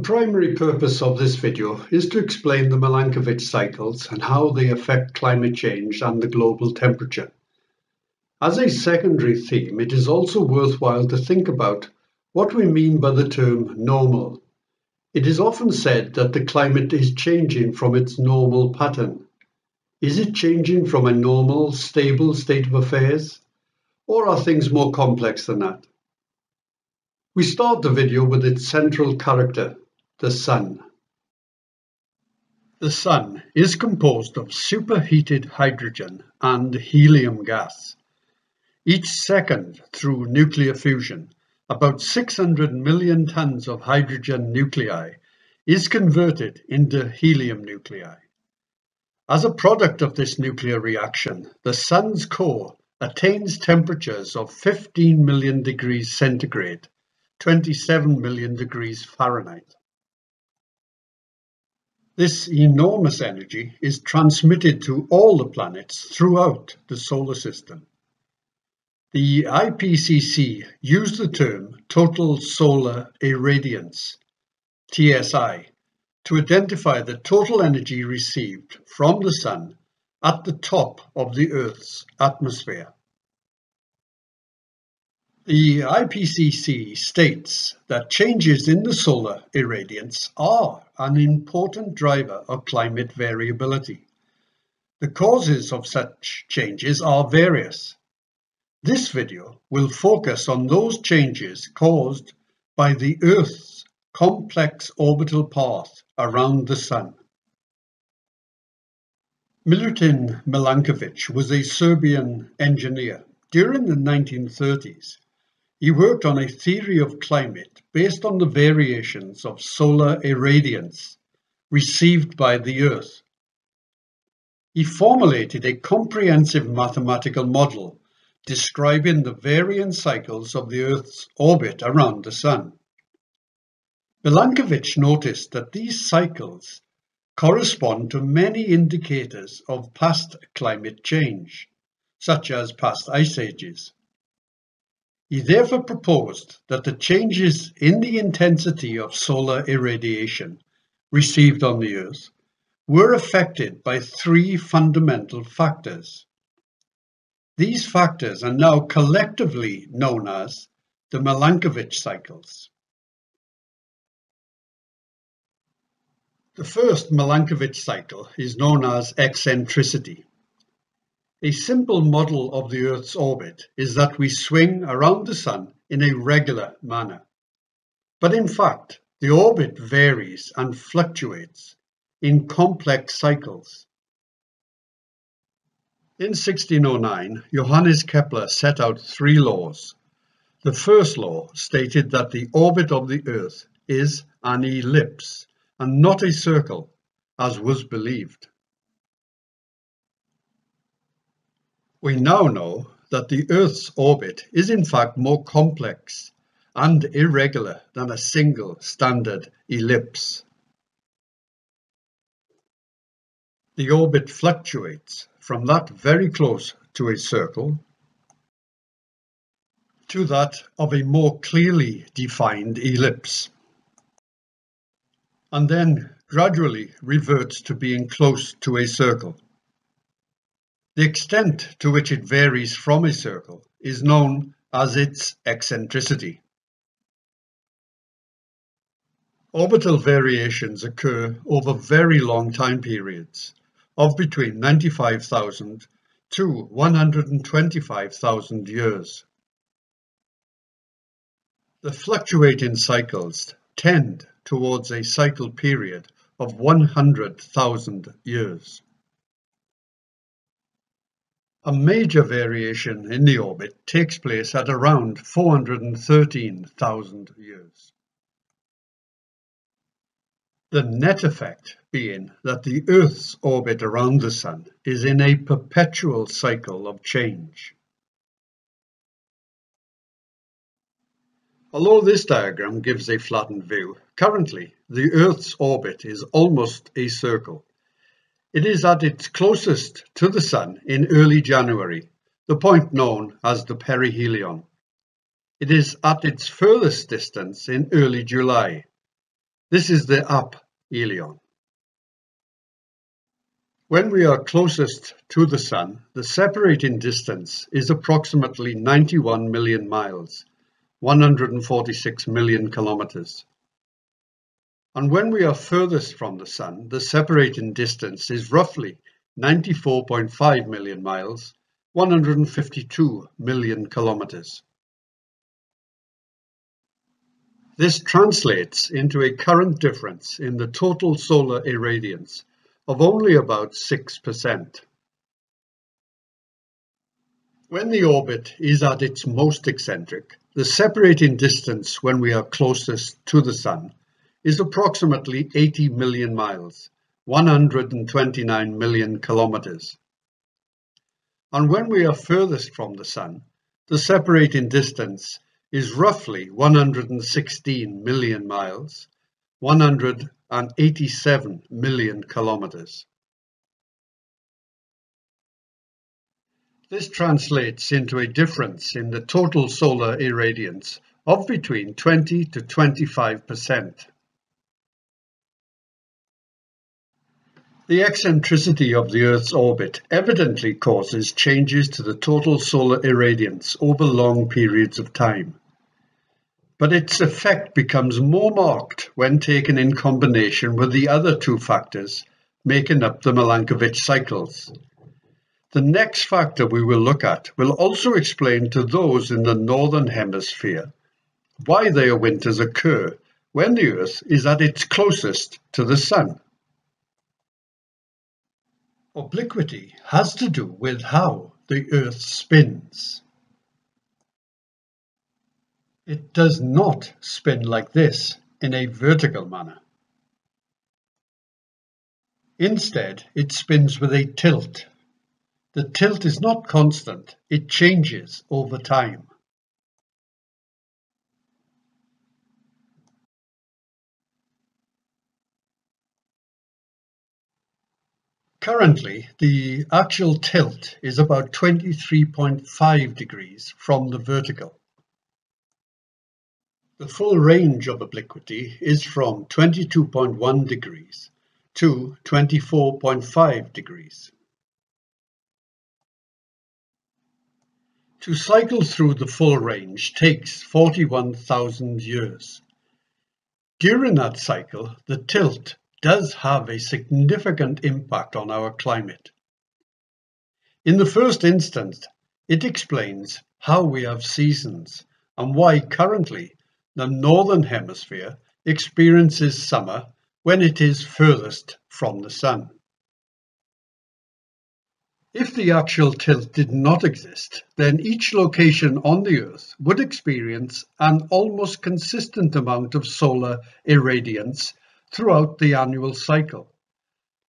The primary purpose of this video is to explain the Milanković cycles and how they affect climate change and the global temperature. As a secondary theme, it is also worthwhile to think about what we mean by the term normal. It is often said that the climate is changing from its normal pattern. Is it changing from a normal, stable state of affairs? Or are things more complex than that? We start the video with its central character, the Sun. The Sun is composed of superheated hydrogen and helium gas. Each second, through nuclear fusion, about 600 million tons of hydrogen nuclei is converted into helium nuclei. As a product of this nuclear reaction, the Sun's core attains temperatures of 15 million degrees centigrade, 27 million degrees Fahrenheit. This enormous energy is transmitted to all the planets throughout the solar system. The IPCC used the term total solar irradiance, TSI, to identify the total energy received from the Sun at the top of the Earth's atmosphere. The IPCC states that changes in the solar irradiance are an important driver of climate variability. The causes of such changes are various. This video will focus on those changes caused by the Earth's complex orbital path around the Sun. Milutin Milanković was a Serbian engineer. During the 1930s, he worked on a theory of climate based on the variations of solar irradiance received by the Earth. He formulated a comprehensive mathematical model describing the varying cycles of the Earth's orbit around the Sun. Milanković noticed that these cycles correspond to many indicators of past climate change, such as past ice ages. He therefore proposed that the changes in the intensity of solar irradiation received on the Earth were affected by three fundamental factors. These factors are now collectively known as the Milanković cycles. The first Milanković cycle is known as eccentricity. A simple model of the Earth's orbit is that we swing around the Sun in a regular manner. But in fact, the orbit varies and fluctuates in complex cycles. In 1609, Johannes Kepler set out three laws. The first law stated that the orbit of the Earth is an ellipse and not a circle, as was believed. We now know that the Earth's orbit is in fact more complex and irregular than a single standard ellipse. The orbit fluctuates from that very close to a circle to that of a more clearly defined ellipse, and then gradually reverts to being close to a circle. The extent to which it varies from a circle is known as its eccentricity. Orbital variations occur over very long time periods of between 95,000 to 125,000 years. The fluctuating cycles tend towards a cycle period of 100,000 years. A major variation in the orbit takes place at around 413,000 years. The net effect being that the Earth's orbit around the Sun is in a perpetual cycle of change. Although this diagram gives a flattened view, currently the Earth's orbit is almost a circle. It is at its closest to the Sun in early January, the point known as the perihelion. It is at its furthest distance in early July. This is the up helion. When we are closest to the Sun, the separating distance is approximately 91 million miles, 146 million kilometers. And when we are furthest from the Sun, the separating distance is roughly 94.5 million miles, 152 million kilometers. This translates into a current difference in the total solar irradiance of only about 6%. When the orbit is at its most eccentric, the separating distance when we are closest to the Sun is approximately 80 million miles, 129 million kilometers. And when we are furthest from the Sun, the separating distance is roughly 116 million miles, 187 million kilometers. This translates into a difference in the total solar irradiance of between 20 to 25%. The eccentricity of the Earth's orbit evidently causes changes to the total solar irradiance over long periods of time. But its effect becomes more marked when taken in combination with the other two factors making up the Milanković cycles. The next factor we will look at will also explain to those in the northern hemisphere why their winters occur when the Earth is at its closest to the Sun. Obliquity has to do with how the Earth spins. It does not spin like this in a vertical manner. Instead, it spins with a tilt. The tilt is not constant, it changes over time. Currently, the actual tilt is about 23.5 degrees from the vertical. The full range of obliquity is from 22.1 degrees to 24.5 degrees. To cycle through the full range takes 41,000 years. During that cycle, the tilt does have a significant impact on our climate. In the first instance, it explains how we have seasons and why currently the northern hemisphere experiences summer when it is furthest from the Sun. If the axial tilt did not exist, then each location on the Earth would experience an almost consistent amount of solar irradiance throughout the annual cycle.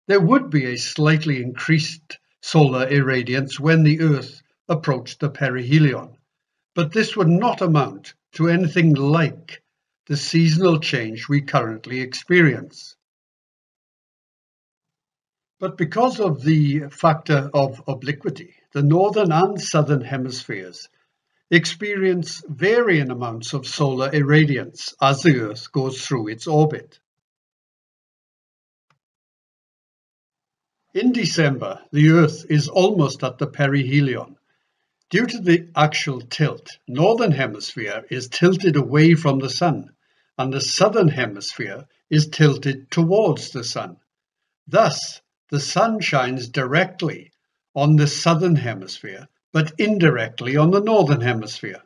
There would be a slightly increased solar irradiance when the Earth approached the perihelion, but this would not amount to anything like the seasonal change we currently experience. But because of the factor of obliquity, the northern and southern hemispheres experience varying amounts of solar irradiance as the Earth goes through its orbit. In December, the Earth is almost at the perihelion. Due to the axial tilt, northern hemisphere is tilted away from the Sun, and the southern hemisphere is tilted towards the Sun. Thus, the Sun shines directly on the southern hemisphere, but indirectly on the northern hemisphere.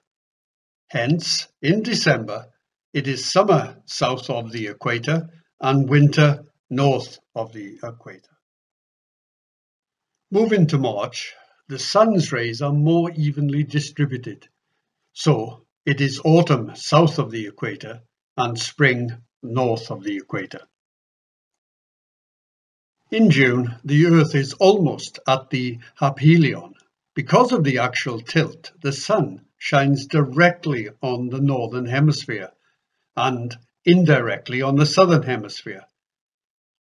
Hence, in December, it is summer south of the equator and winter north of the equator. Moving to March, the Sun's rays are more evenly distributed, so it is autumn south of the equator and spring north of the equator. In June, the Earth is almost at the aphelion. Because of the axial tilt, the Sun shines directly on the northern hemisphere and indirectly on the southern hemisphere.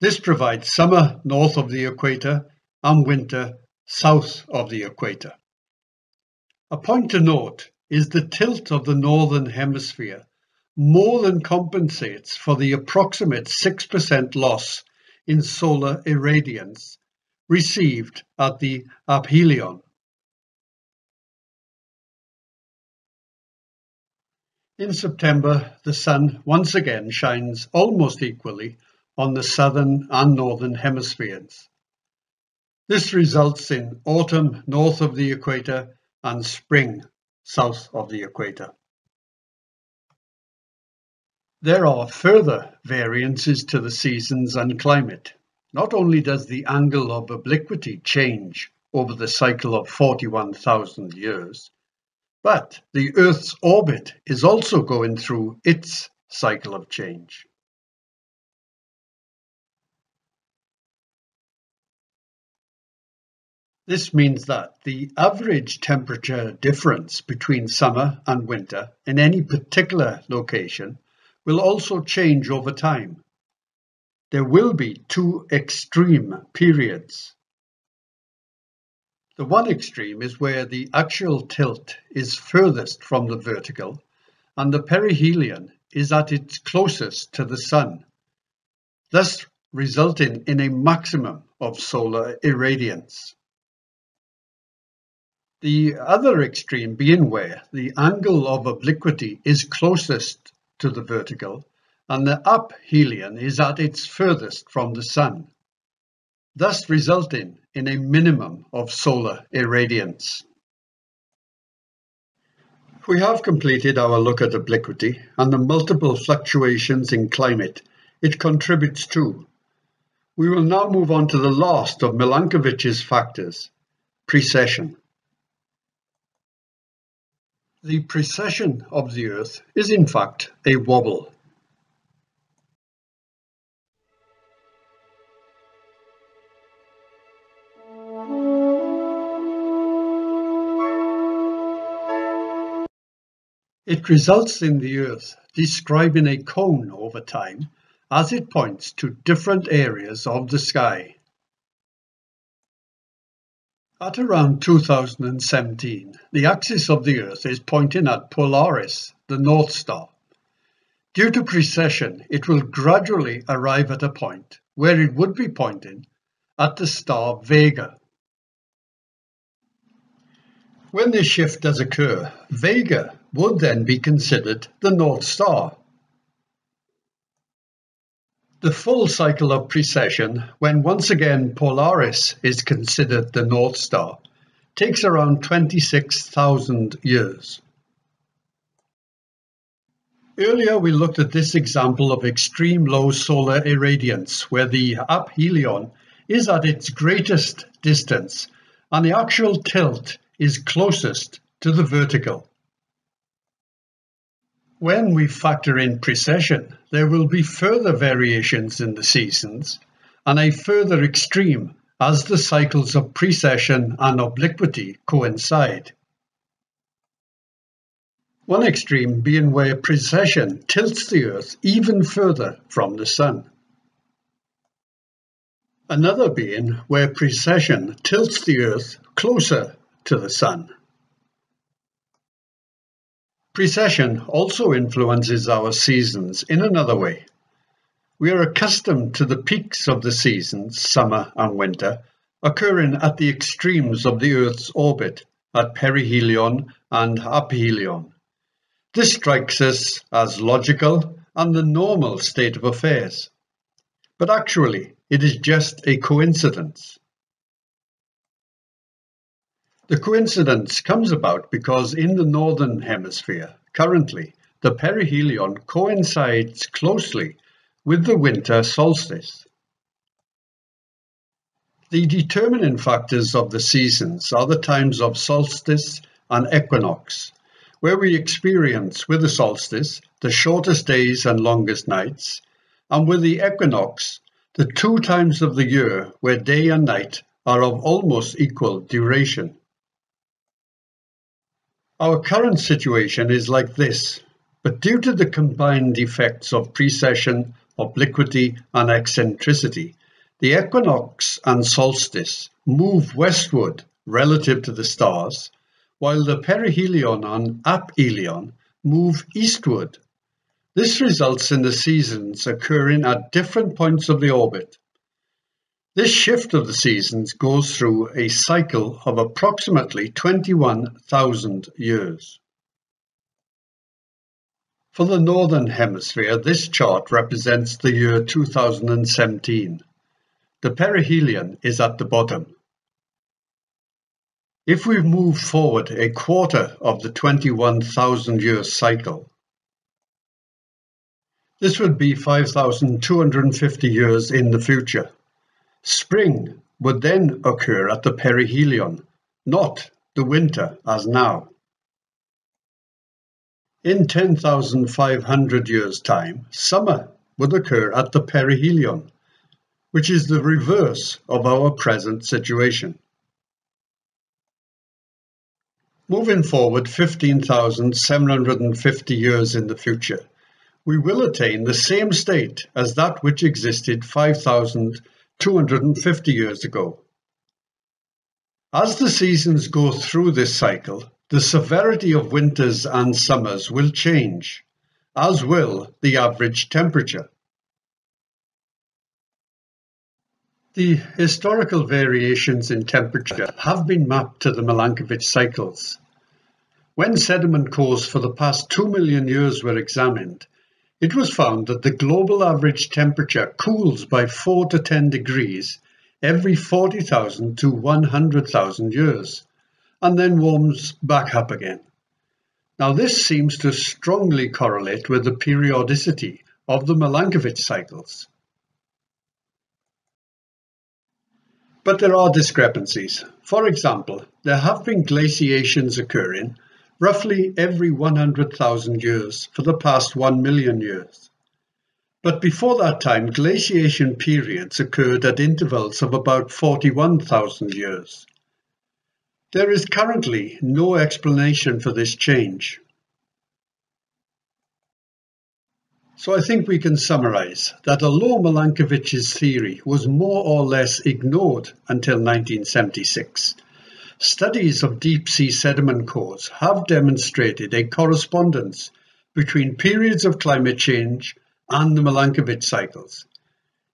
This provides summer north of the equator and winter south of the equator. A point to note is the tilt of the northern hemisphere more than compensates for the approximate 6% loss in solar irradiance received at the aphelion. In September, the sun once again shines almost equally on the southern and northern hemispheres. This results in autumn north of the equator and spring south of the equator. There are further variances to the seasons and climate. Not only does the angle of obliquity change over the cycle of 41,000 years, but the Earth's orbit is also going through its cycle of change. This means that the average temperature difference between summer and winter in any particular location will also change over time. There will be two extreme periods. The one extreme is where the axial tilt is furthest from the vertical and the perihelion is at its closest to the sun, thus resulting in a maximum of solar irradiance. The other extreme being where the angle of obliquity is closest to the vertical and the aphelion is at its furthest from the sun, thus resulting in a minimum of solar irradiance. We have completed our look at obliquity and the multiple fluctuations in climate it contributes to. We will now move on to the last of Milanković's factors, precession. The precession of the Earth is in fact a wobble. It results in the Earth describing a cone over time as it points to different areas of the sky. At around 2017, the axis of the Earth is pointing at Polaris, the North Star. Due to precession, it will gradually arrive at a point where it would be pointing at the star Vega. When this shift does occur, Vega would then be considered the North Star. The full cycle of precession, when once again Polaris is considered the North Star, takes around 26,000 years. Earlier we looked at this example of extreme low solar irradiance, where the aphelion is at its greatest distance and the axial tilt is closest to the vertical. When we factor in precession, there will be further variations in the seasons and a further extreme as the cycles of precession and obliquity coincide. One extreme being where precession tilts the Earth even further from the Sun. Another being where precession tilts the Earth closer to the Sun. Precession also influences our seasons in another way. We are accustomed to the peaks of the seasons, summer and winter, occurring at the extremes of the Earth's orbit, at perihelion and aphelion. This strikes us as logical and the normal state of affairs. But actually, it is just a coincidence. The coincidence comes about because in the northern hemisphere, currently, the perihelion coincides closely with the winter solstice. The determining factors of the seasons are the times of solstice and equinox, where we experience with the solstice the shortest days and longest nights, and with the equinox, the two times of the year where day and night are of almost equal duration. Our current situation is like this, but due to the combined effects of precession, obliquity and eccentricity, the equinox and solstice move westward relative to the stars, while the perihelion and aphelion move eastward, This results in the seasons occurring at different points of the orbit. This shift of the seasons goes through a cycle of approximately 21,000 years. For the Northern Hemisphere, this chart represents the year 2017. The perihelion is at the bottom. If we move forward a quarter of the 21,000-year cycle, this would be 5,250 years in the future. Spring would then occur at the perihelion, not the winter as now. In 10,500 years' time, summer would occur at the perihelion, which is the reverse of our present situation. Moving forward 15,750 years in the future, we will attain the same state as that which existed 5,250 years ago. As the seasons go through this cycle, the severity of winters and summers will change, as will the average temperature. The historical variations in temperature have been mapped to the Milanković cycles. When sediment cores for the past 2 million years were examined, it was found that the global average temperature cools by 4 to 10 degrees every 40,000 to 100,000 years, and then warms back up again. Now this seems to strongly correlate with the periodicity of the Milanković cycles. But there are discrepancies. For example, there have been glaciations occurring roughly every 100,000 years for the past 1 million years. But before that time, glaciation periods occurred at intervals of about 41,000 years. There is currently no explanation for this change. So I think we can summarize that although Milanković's theory was more or less ignored until 1976, studies of deep-sea sediment cores have demonstrated a correspondence between periods of climate change and the Milanković cycles.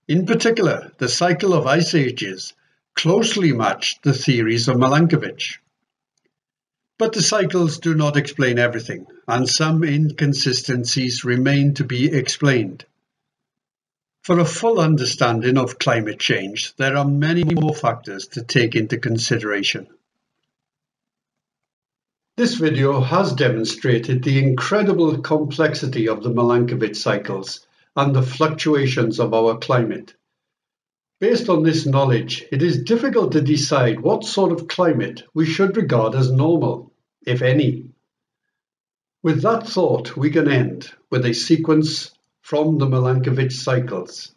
In particular, the cycle of ice ages closely matched the theories of Milanković. But the cycles do not explain everything, and some inconsistencies remain to be explained. For a full understanding of climate change, there are many more factors to take into consideration. This video has demonstrated the incredible complexity of the Milanković cycles and the fluctuations of our climate. Based on this knowledge, it is difficult to decide what sort of climate we should regard as normal, if any. With that thought, we can end with a sequence from the Milanković cycles.